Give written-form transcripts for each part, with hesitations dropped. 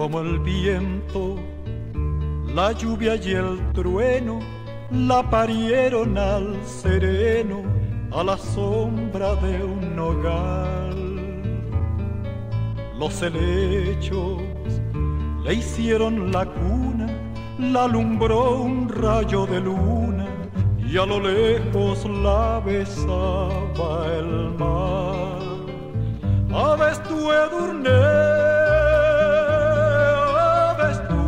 como el viento, la lluvia y el trueno la parieron al sereno, a la sombra de un nogal. Los helechos le hicieron la cuna, la alumbró un rayo de luna y a lo lejos la besaba el mar. Aves tú, Edurne, aves tú,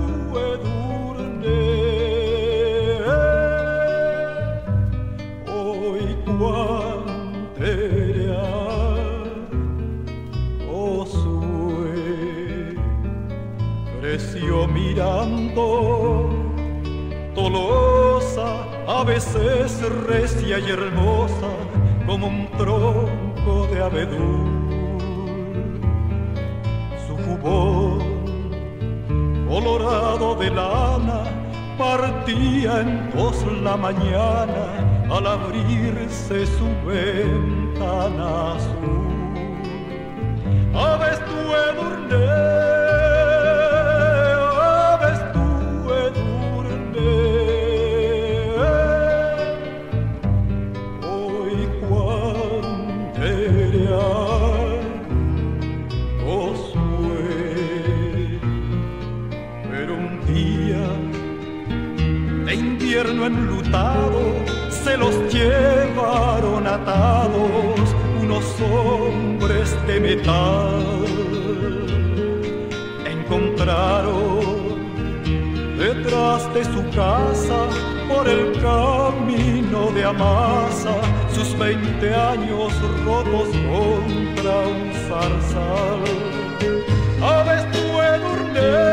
Edurne, hoy cuanterea, oh sue, creció mirando, tolosa, a veces recia y hermosa, como un tronco de abedul. Colorado de lana partía en dos la mañana al abrirse su ventana azul. Aves tú, Edurne, aves tú, Edurne, hoy cuanterea. De invierno enlutado se los llevaron atados unos hombres de metal. Encontraron detrás de su casa, por el camino de Amasa, sus 20 años rotos contra un zarzal. Aves tú, Edurne,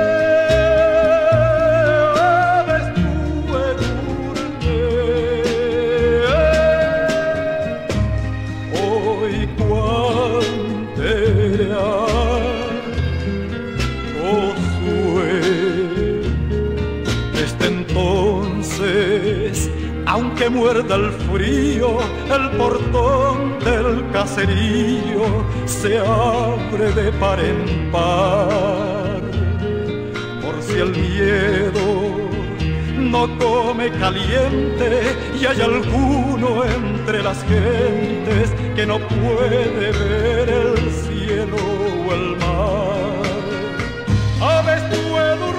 aunque muerda el frío, el portón del caserío se abre de par en par. Por si el miedo no come caliente y hay alguno entre las gentes que no puede ver el cielo o el mar. Aves tú, Edurne,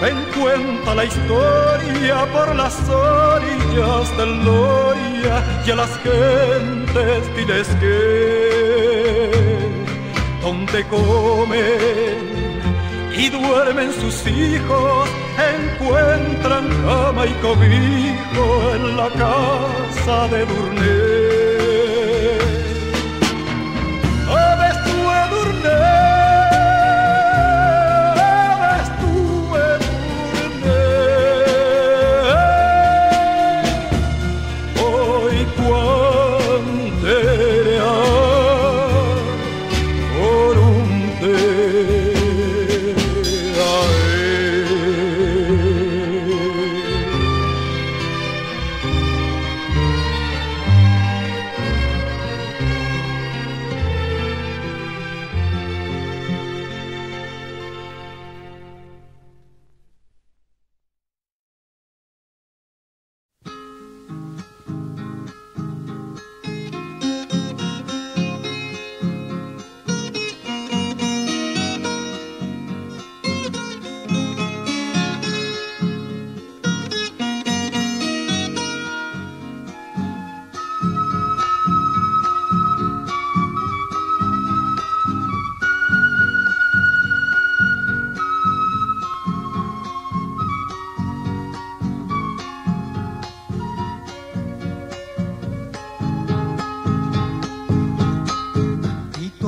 ven, cuenta la historia por las orillas del Loria y a las gentes diles que donde comen y duermen sus hijos encuentran cama y cobijo en la casa de Edurne.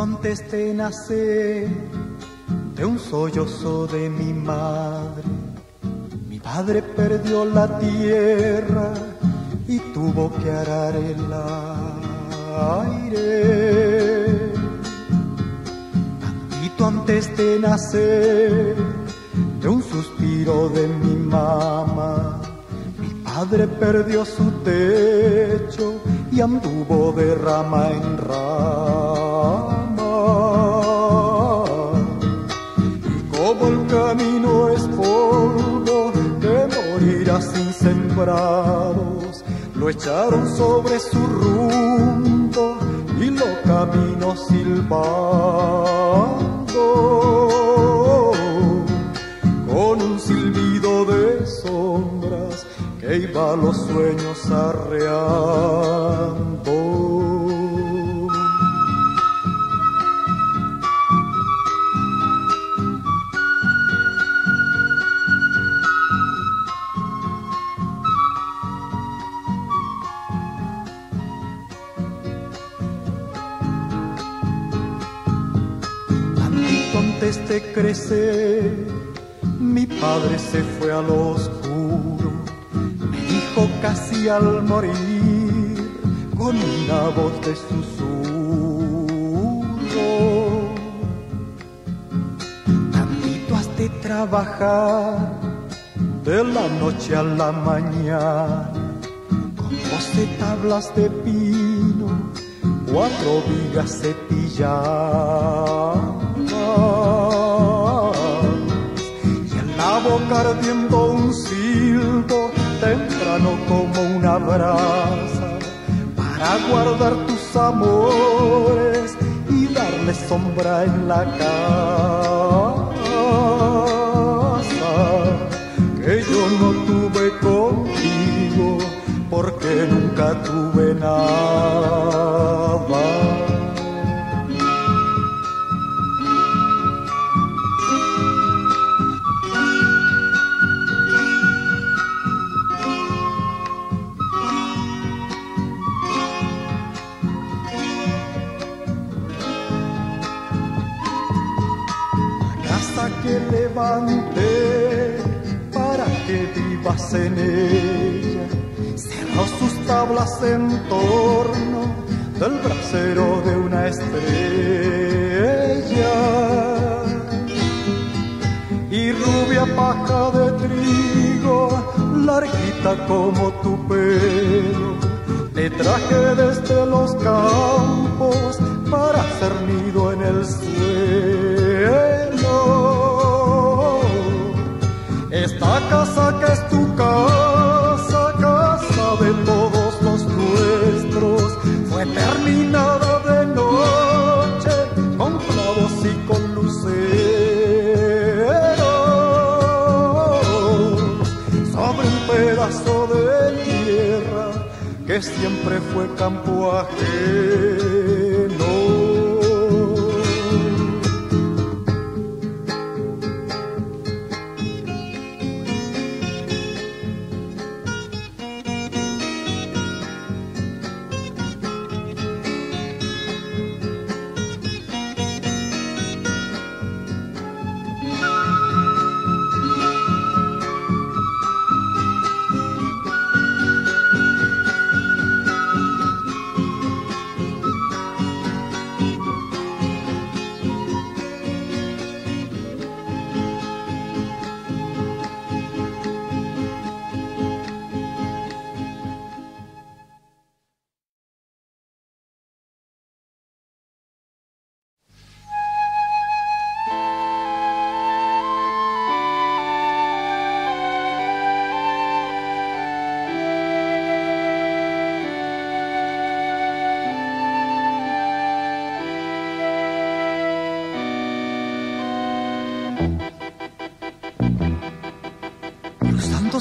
Antes de nacer, de un sollozo de mi madre, mi padre perdió la tierra y tuvo que arar el aire. visto antes de nacer, de un suspiro de mi mamá. Mi padre perdió su techo y anduvo de rama en rama. Y como el camino es polvo que morirá sin sembrados, lo echaron sobre su rumbo y lo caminó silbando, con un silbido de sombras que iba a los sueños arreando. Antes de crecer, mi padre se fue al oscuro. Me dijo casi al morir, con una voz de susurro: tantito has de trabajar, de la noche a la mañana, con 12 tablas de pino, 4 vigas cetillar. Y en la boca ardiendo un silbo temprano como una brasa, para guardar tus amores y darle sombra en la casa, que yo no tuve contigo porque nunca tuve nada. Que levanté para que vivas en ella, cerró sus tablas en torno del brasero de una estrella, y rubia paja de trigo, larguita como tu pelo, te traje desde los campos para hacer nido en el suelo. Esta casa que es tu casa, casa de todos los nuestros, fue terminada de noche con clavos y con luceros, sobre un pedazo de tierra que siempre fue campo ajeno.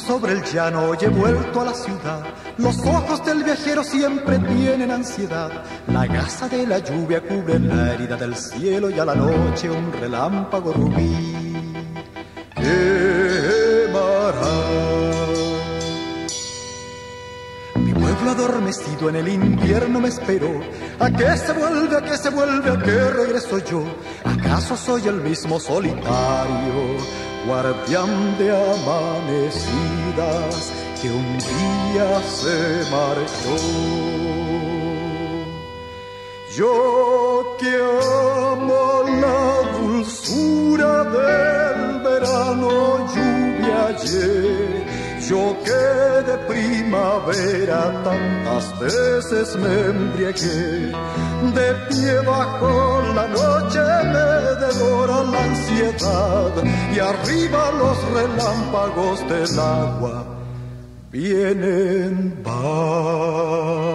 Sobre el llano hoy he vuelto a la ciudad. Los ojos del viajero siempre tienen ansiedad. La gasa de la lluvia cubre la herida del cielo, y a la noche un relámpago rubí quemará. Mi pueblo adormecido en el invierno me esperó. ¿A qué se vuelve, a qué se vuelve, a qué regreso yo? ¿Acaso soy el mismo solitario, guardián de amanecidas, que un día se marchó? Yo que amo la dulce dulzura del verano, lluvia ayer, yo que de primavera tantas veces me embriagué. De pie bajo la noche me devora la ansiedad, y arriba los relámpagos del agua vienen, van.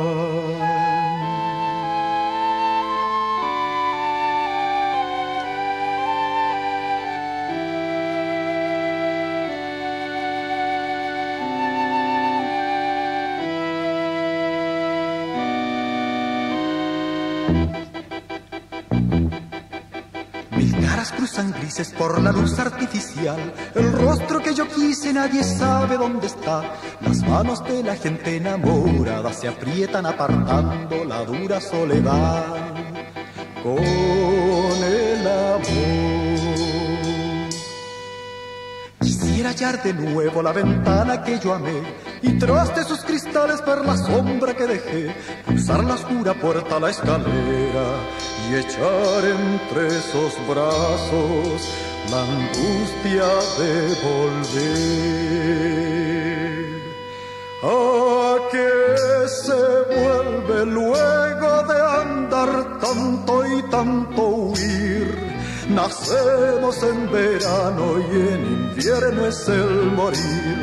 Cruzan grises por la luz artificial. El rostro que yo quise nadie sabe dónde está. Las manos de la gente enamorada se aprietan apartando la dura soledad. Con el amor quisiera hallar de nuevo la ventana que yo amé, y tras de sus cristales ver la sombra que dejé, cruzar la oscura puerta a la escalera y echar entre esos brazos la angustia de volver. ¿A qué se vuelve luego de andar tanto y tanto huir? Nacemos en verano y en invierno es el morir.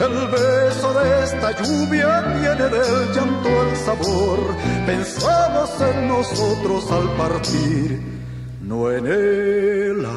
El beso de esta lluvia tiene del llanto el sabor. Pensamos en nosotros al partir, no en el amor.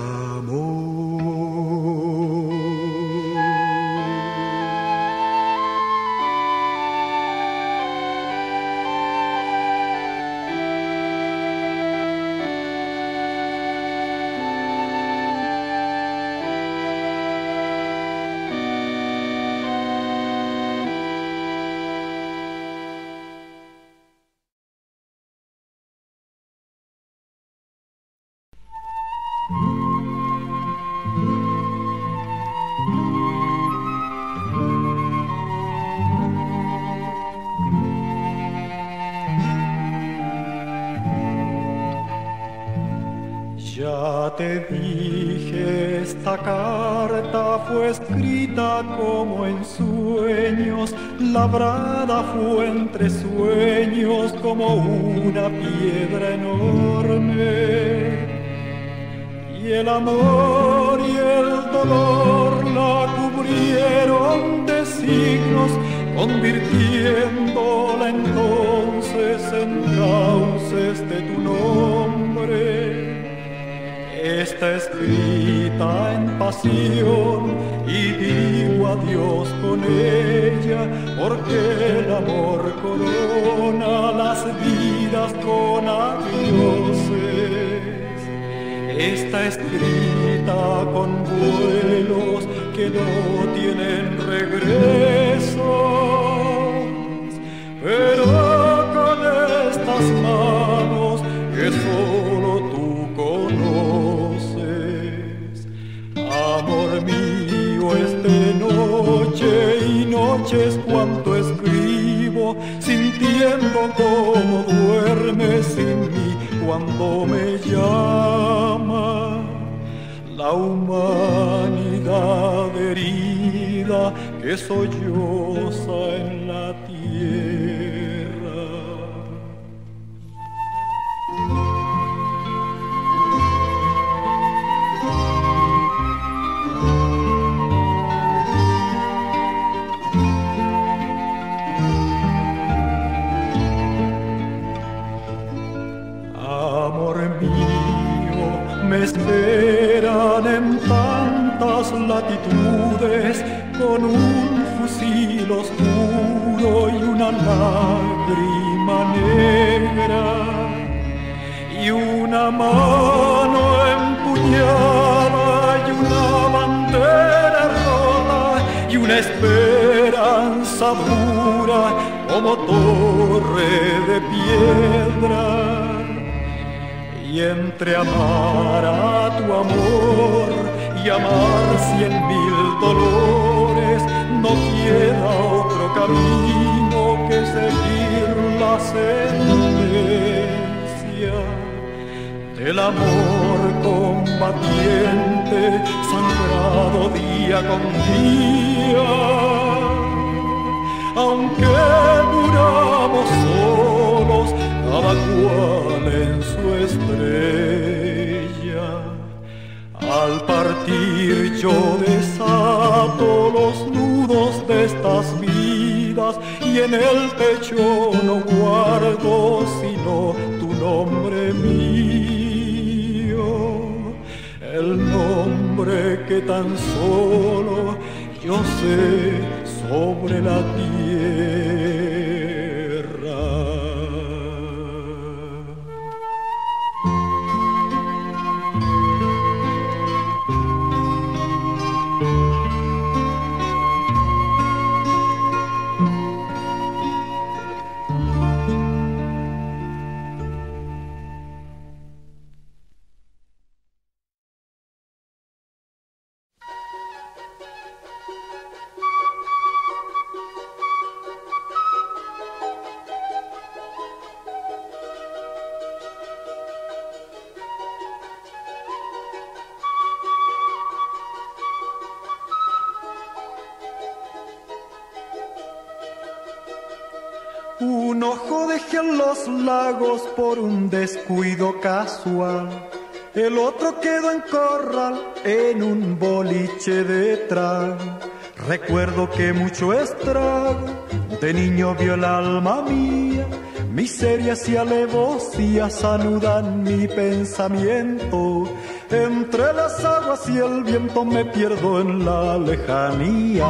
Ya te dije, esta carta fue escrita como en sueños, labrada fue entre sueños como una piedra enorme. Y el amor y el dolor la cubrieron de signos, convirtiéndola entonces en cauces de tu nombre. Está escrita en pasión y digo adiós con ella, porque el amor corona las vidas con adioses. Está escrita con vuelos que no tienen regresos, pero con estas manos que solo tú conoces. Amor mío, es de noche y noches cuanto escribo, sintiendo como duermes sin mí cuando me llama. La humanidad herida que solloza en la tierra. Me esperan en tantas latitudes con un fusil oscuro y una lágrima negra y una mano empuñada y una bandera rota y una esperanza dura como torre de piedra. Y entre amar a tu amor y amar 100.000 dolores, no queda otro camino que seguir la sentencia del amor combatiente, sangrado día con día. Aunque muramos solos, cada cual en su estrella, al partir yo desato los nudos de estas vidas, y en el pecho no guardo sino tu nombre mío, el nombre que tan solo yo sé sobre la tierra. Un ojo dejé en los lagos por un descuido casual, el otro quedó en corral en un boliche de trago. Recuerdo que mucho estrago de niño vio el alma mía, miserias y alevosías anudan mi pensamiento. Entre las aguas y el viento me pierdo en la lejanía.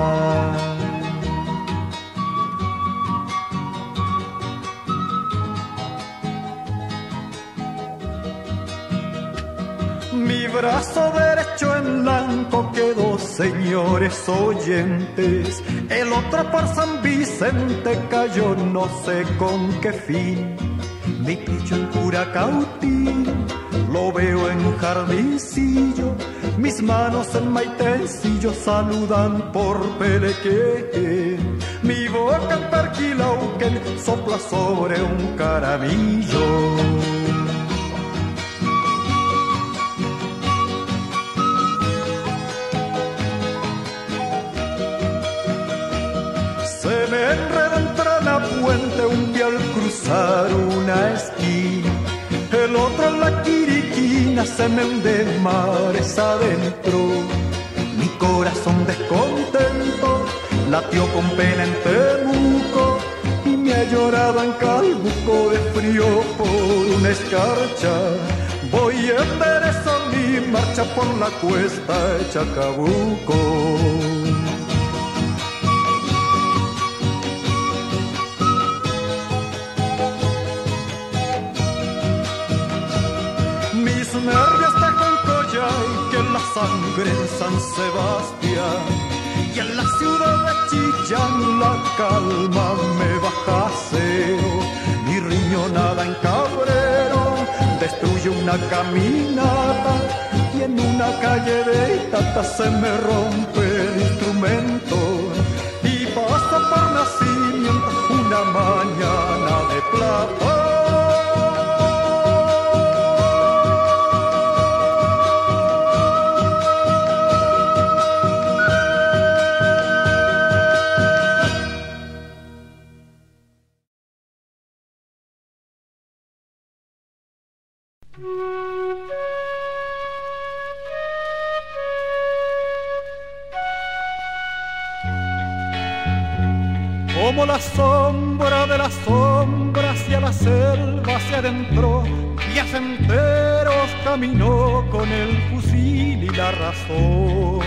Brazo derecho en blanco quedó, señores oyentes, el otro por San Vicente cayó no sé con qué fin. Mi picho en cura cautín, lo veo en un jardincillo, mis manos en maitencillo saludan por Pelequén. Mi boca en Perquilauquén sopla sobre un caramillo. Puente un día al cruzar una esquina, el otro en la quiriquina se me hunde mares adentro. Mi corazón descontento latió con pena en Temuco y me ha llorado en Calbuco de frío por una escarcha. Voy enderezo mi marcha por la cuesta de Chacabuco. Nervios de Joncoyay, que en la sangre en San Sebastián y en la ciudad de Chillán la calma me baja cero. Mi riñonada en Cabrero destruye una caminata y en una calle de Itata se me rompe el instrumento. Y pasa por nacimiento una mañana de plata. Como la sombra de las sombras hacia la selva se adentró y a senderos caminó con el fusil y la razón.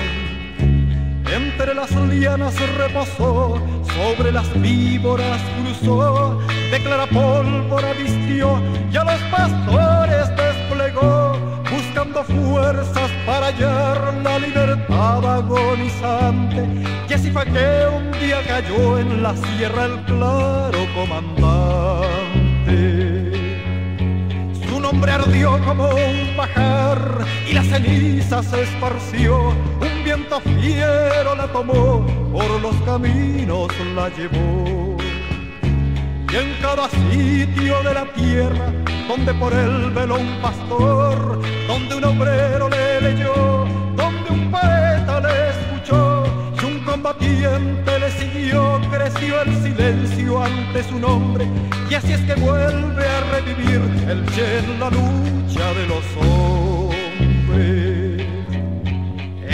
Entre las lianas reposó, sobre las víboras cruzó, de clara pólvora vistió y a los pastores desplegó, buscando fuerzas para hallar la libertad agonizante. Y así fue que un día cayó en la sierra el claro comandante. Su nombre ardió como un pajar y la ceniza se esparció. Un viento fiero la tomó, por los caminos la llevó. y en cada sitio de la tierra, donde por él veló un pastor, donde un obrero le leyó, donde un poeta le escuchó y un combatiente le siguió, creció el silencio ante su nombre, y así es que vuelve a revivir el Che en la lucha de los hombres.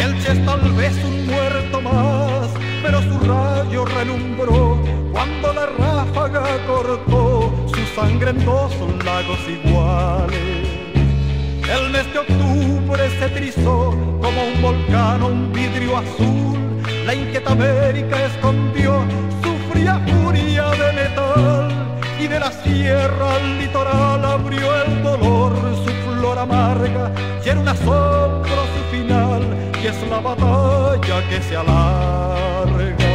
El Che es tal vez un muerto más, pero su rayo relumbró cuando la ráfaga cortó sus sangrientosos lagos iguales. El mes de octubre se erizó como un volcán, un vidrio azul. La inquieta América escondió su fría furia de metal, y de la sierra al litoral abrió el dolor su flor amarga, y en un asombro su final, y es la batalla que se alarga.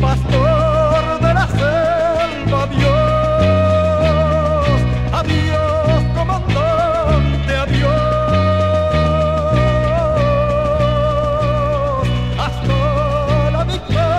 Pastor de la selva, adiós, adiós, comandante, adiós, hasta la victoria,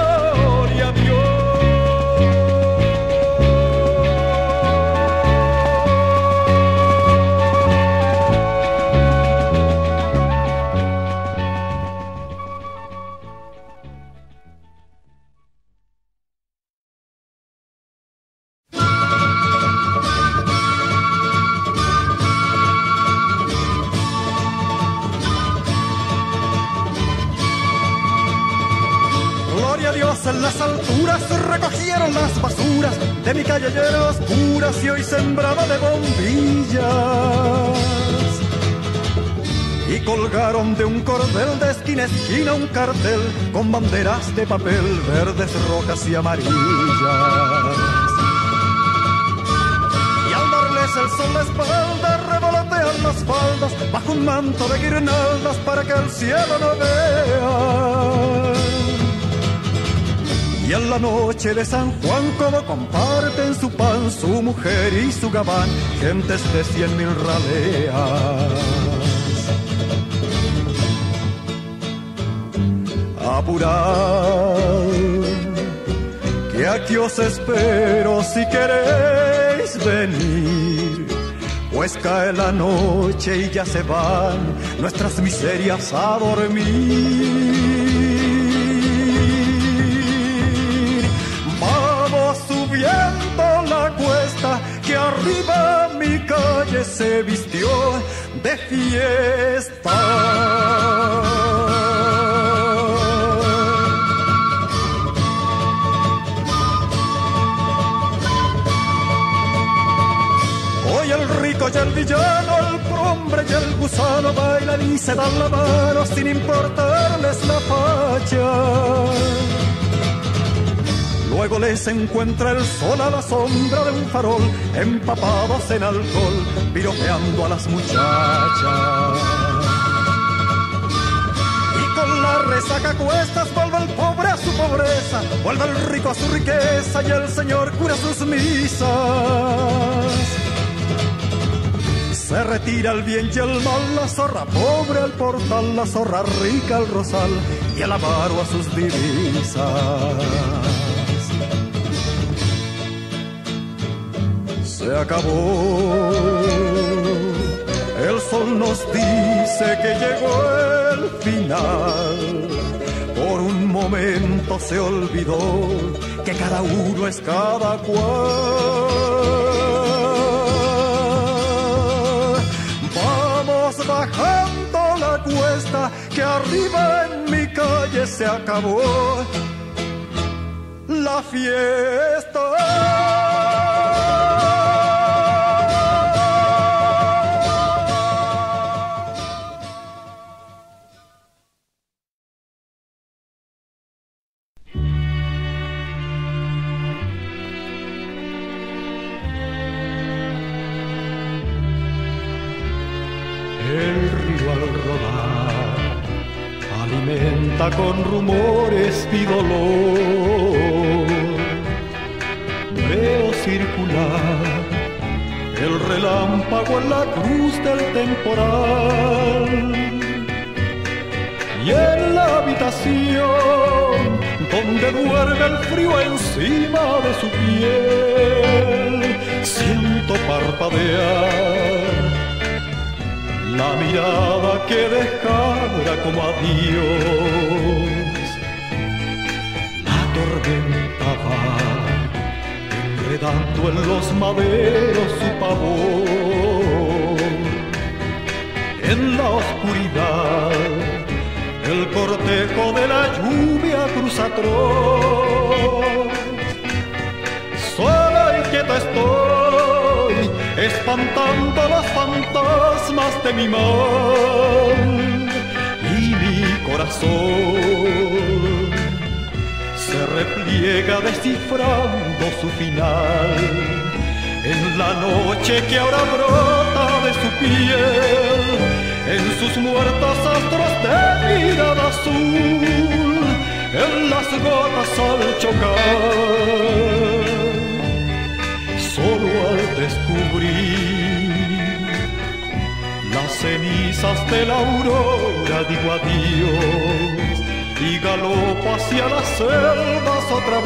de mi calle llena oscura y hoy sembrada de bombillas, y colgaron de un cordel de esquina a esquina un cartel con banderas de papel verdes, rojas y amarillas, y al darles el sol la espalda revolotean las faldas bajo un manto de guirnaldas para que el cielo no vea. Y en la noche de San Juan, como comparten su pan, su mujer y su gabán, gentes de 100.000 raleas. Apurad, que aquí os espero si queréis venir, pues cae la noche y ya se van nuestras miserias a dormir. Subiendo la cuesta, que arriba mi calle se vistió de fiesta. Hoy el rico y el villano, el hombre y el gusano bailan y se dan la mano sin importarles la facha. Luego les encuentra el sol a la sombra de un farol, empapados en alcohol, piropeando a las muchachas. Y con la resaca cuestas vuelve el pobre a su pobreza, vuelve el rico a su riqueza y el Señor cura sus misas. Se retira el bien y el mal, la zorra pobre al portal, la zorra rica al rosal y el avaro a sus divisas. Se acabó, el sol nos dice que llegó el final. Por un momento se olvidó que cada uno es cada cual. Vamos bajando la cuesta, que arriba en mi calle se acabó la fiesta. Con rumores y dolor veo circular el relámpago en la cruz del temporal, y en la habitación donde duerme el frío encima de su piel. Siento parpadear la mirada que dejara como adiós. La tormenta va enredando en los maderos su pavor. En la oscuridad el cortejo de la lluvia cruza atroz. Sola y quieta estoy, espantando los fantasmas de mi mal. Y mi corazón se repliega descifrando su final. En la noche que ahora brota de su piel, en sus muertos astros de mirada azul, en las gotas al chocar, solo al descubrir las cenizas de la aurora digo adiós y galopo hacia las selvas otra vez.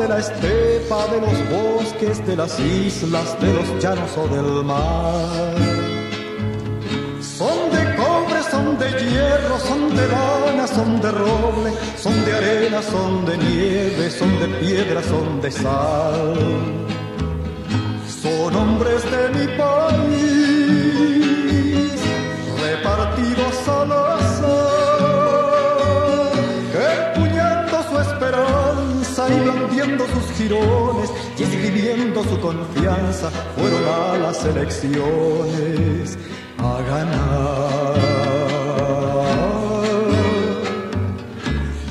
De la estepa, de los bosques, de las islas, de los llanos o del mar. Son de cobre, son de hierro, son de lana, son de roble, son de arena, son de nieve, son de piedra, son de sal. Son hombres de mi país, repartidos a la sal, que empuñando su esperanza y blandiendo sus jirones y escribiendo su confianza fueron a las elecciones a ganar.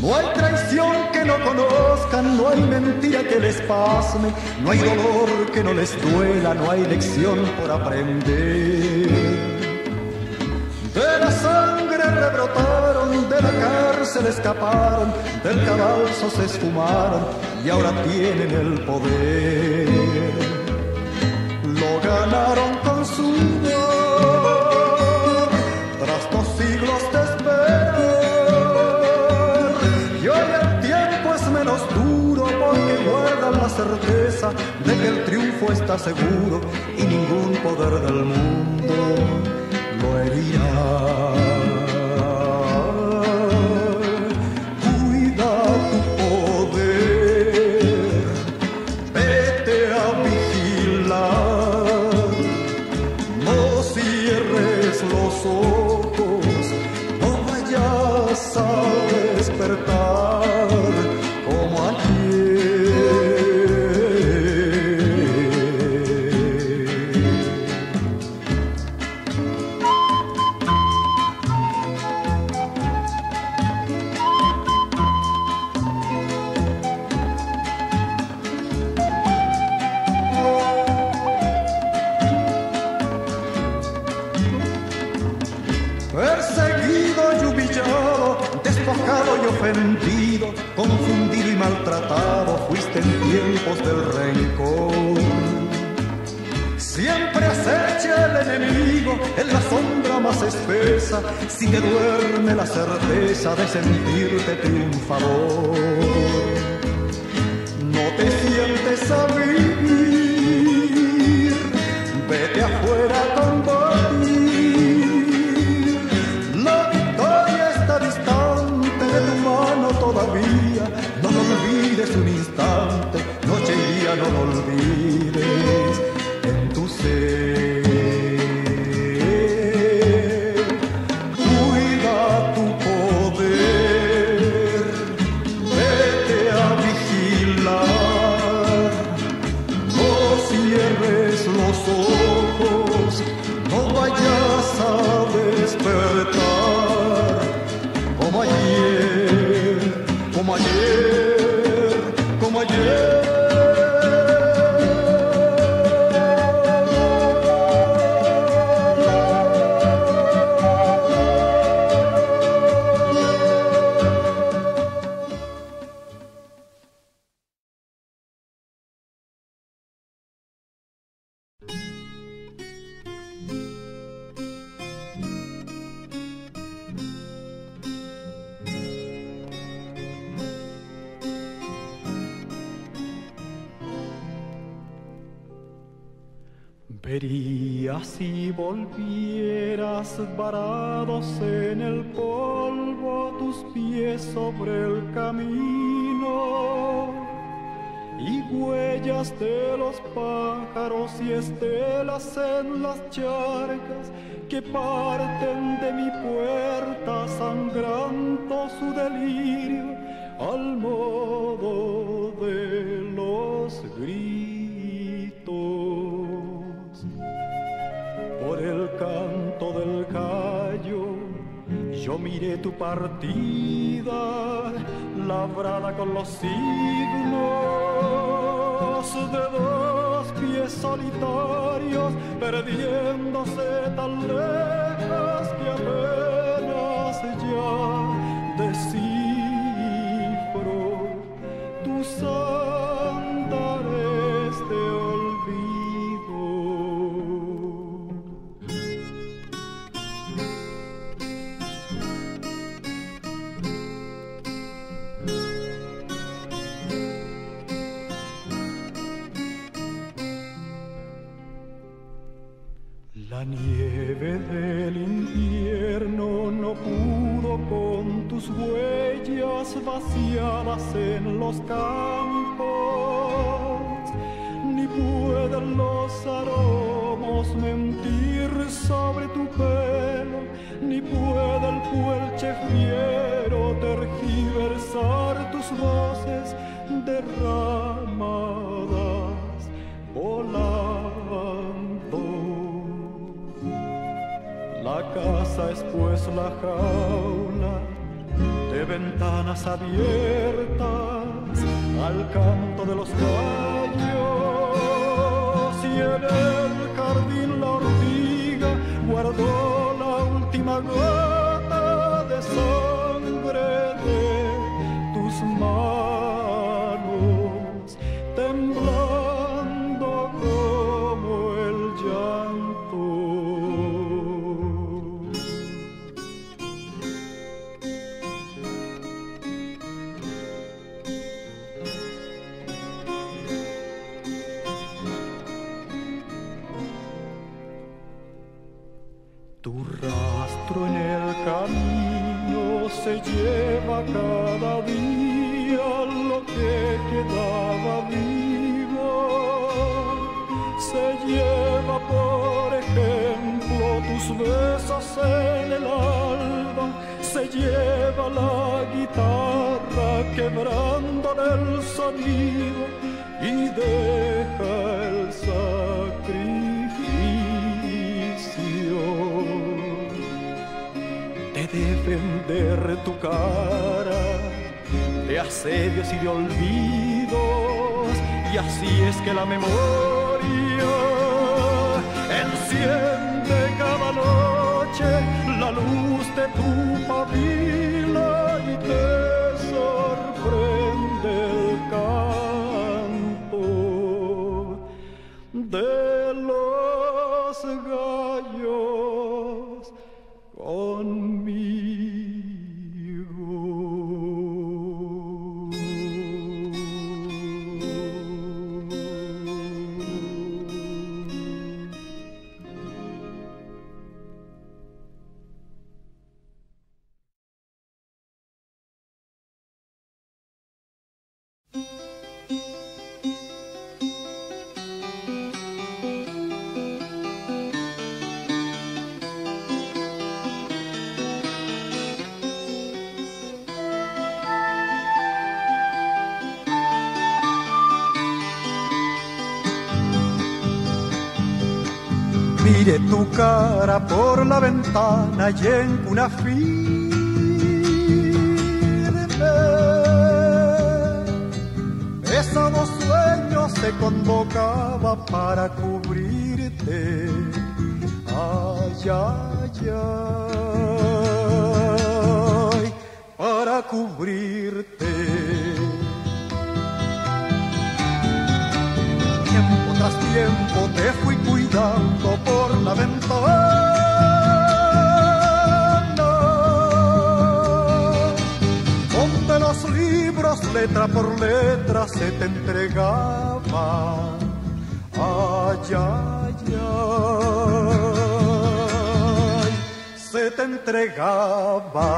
No hay traición que no conozcan, no hay mentira que les pasme, no hay dolor que no les duela, no hay lección por aprender. De la sangre rebrotaron, de la cárcel escaparon, del cadalso se esfumaron y ahora tienen el poder. Lo ganaron con sudor, tras 2 siglos de esperar. Y hoy el tiempo es menos duro porque guardan la certeza de que el triunfo está seguro y ningún poder del mundo lo herirá. Cuida tu poder, vete a vigilar, no cierres los ojos, no vayas a despertar como ayer. Confundido y maltratado fuiste en tiempos del rencor. Siempre acecha el enemigo en la sombra más espesa, si te duerme la certeza de sentirte triunfador. No te sientes a vivir, vete afuera a combatir. Verías si volvieras varados en el polvo, tus pies sobre el camino, y huellas de los pájaros y estelas en las charcas que parten de mi puerta, sangrando su delirio al modo de los gritos. Por el canto del gallo yo miré tu partida, labrada con los signos de dos pies solitarios, perdiéndose tan lejos que apenas ya descifro tus andares de olvido. La nieve del invierno no pudo con tus huellas vaciadas en los campos, ni pueden los aromos mentir sobre tu pelo, ni puede el puelche fiero tergiversar tus voces derramadas volando. La casa es pues la jaula de ventanas abiertas al canto de los gallos, y en el jardín la ortiga guardó la última gota de sangre de tus manos, temblando como el llanto. Se lleva cada día lo que quedaba vivo, se lleva por ejemplo tus besos en el alba, se lleva la guitarra quebrando el sonido y deja el sacrificio. Defender tu cara de asedios y de olvidos, y así es que la memoria enciende cada noche la luz de tu pabila y te sorprende el canto de los gallos conmigo. Miré tu cara por la ventana y en una fila te convocaba para cubrirte. Ay, ay, ay, para cubrirte. Tiempo tras tiempo te fui cuidando por la ventana. Los libros letra por letra se te entregaba. Ay, ay, ay, se te entregaba.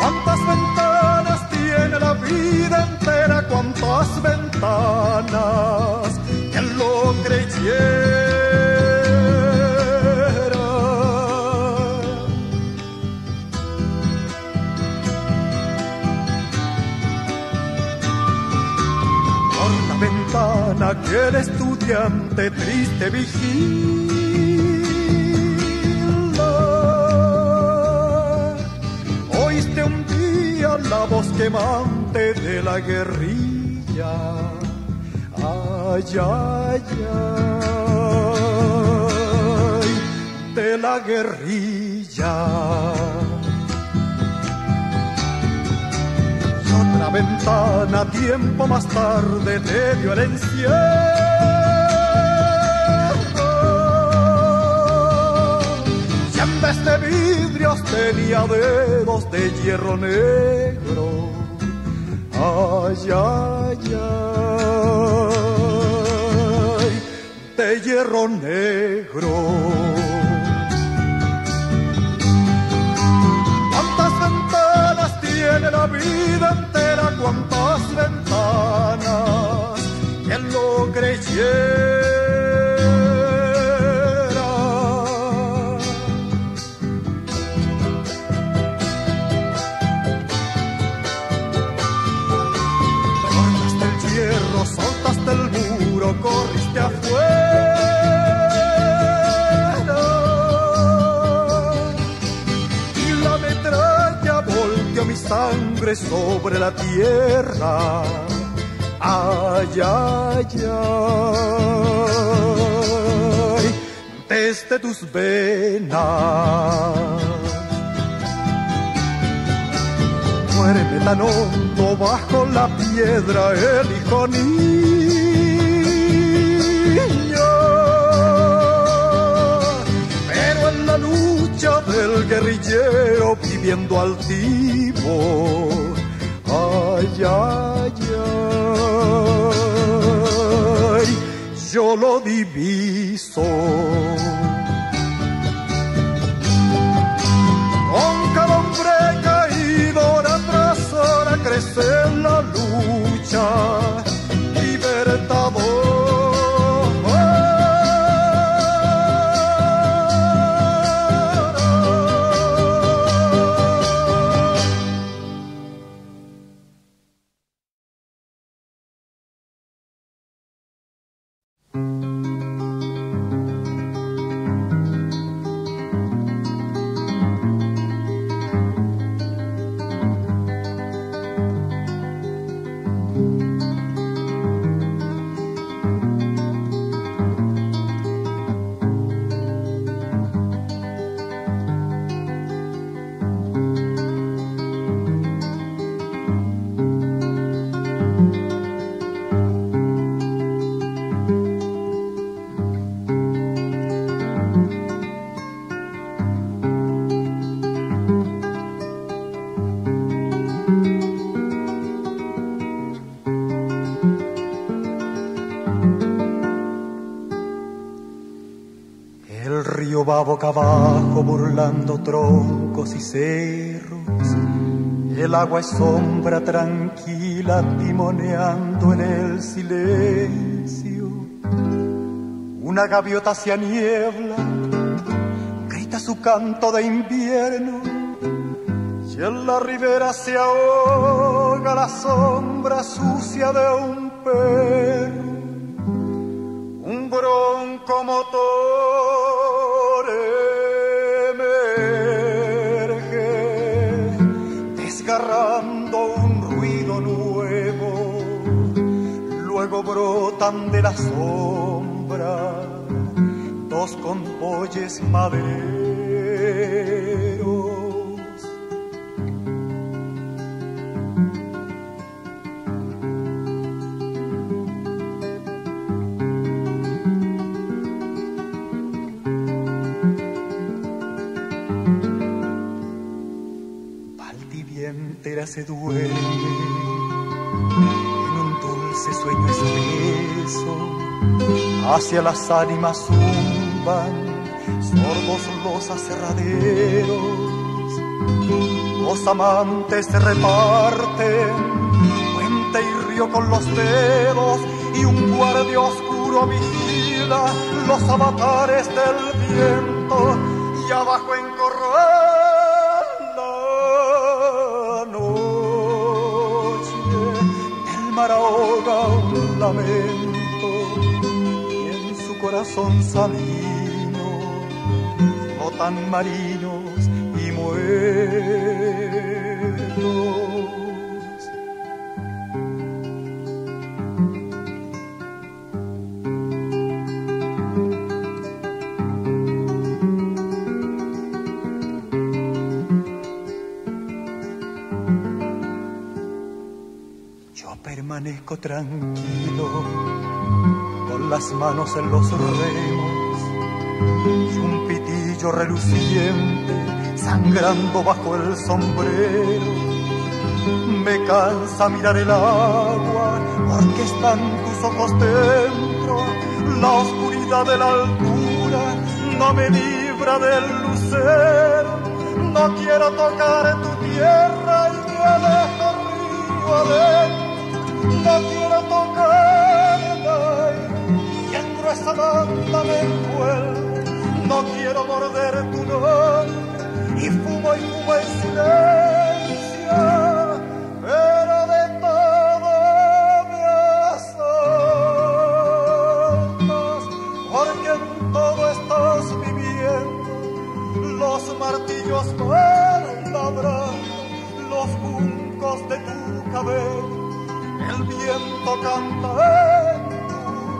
¿Cuántas ventanas tiene la vida entera? ¿Cuántas ventanas? ¿Quién lo creyera? Aquel estudiante triste vigila. Oíste un día la voz quemante de la guerrilla. Ay, ay, ay, de la guerrilla. Ventana, tiempo más tarde te dio el encierro. Si en vez de vidrios tenía dedos de hierro negro. Ay, ay, ay, de hierro negro. Tiene la vida entera, cuántas ventanas, ¿quién lo creyera? Cortaste el hierro, soltaste el muro, corriste afuera. Y la metralla volteó mi sangre sobre la tierra. Ay, ay, ay, desde tus venas. Muéreme tan hondo bajo la piedra el hijo niño, pero en la lucha del guerrillero viviendo altivo. Ay, ay, ay, yo lo diviso. Con cada hombre caído, hora tras hora crece en la lucha libertador. Boca abajo burlando troncos y cerros, el agua es sombra tranquila timoneando en el silencio. Una gaviota hacia niebla grita su canto de invierno y en la ribera se ahoga la sombra sucia de un perro. Un bronco motor desgarrando un ruido nuevo. cuatro brotan de la sombra, dos convoyes madereros. Valdivia entera se duerme sueño espeso, hacia las ánimas zumban sordos los aserraderos. Los amantes se reparten puente y río con los dedos, y un guardia oscuro vigila los avatares del viento. Y abajo en ahoga un lamento, y en su corazón salino flotan marinos y muertos. Permanezco tranquilo, con las manos en los remos, y un pitillo reluciente sangrando bajo el sombrero. Me cansa mirar el agua, porque están tus ojos dentro. La oscuridad de la altura no me libra del lucero. No quiero tocar tu tierra y me alejo río adentro. No quiero tocarla y en gruesa manta me envuelvo. No quiero morder tu nombre y fumo en silencio, pero de todo me asaltas, porque en todo estás viviendo. Los martillos no han labrado los juncos de tu cabello. El viento canta en tu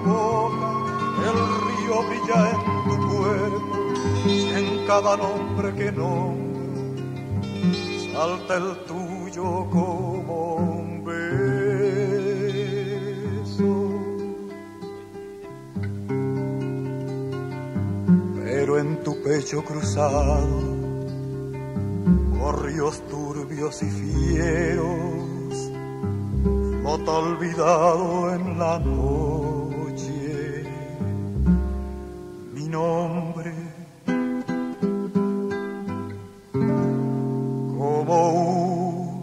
boca, el río brilla en tu cuerpo, y en cada nombre que nombro salta el tuyo como un beso. Pero en tu pecho cruzado, ríos turbios y fieros, flota olvidado en la noche mi nombre, como un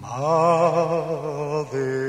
maderero.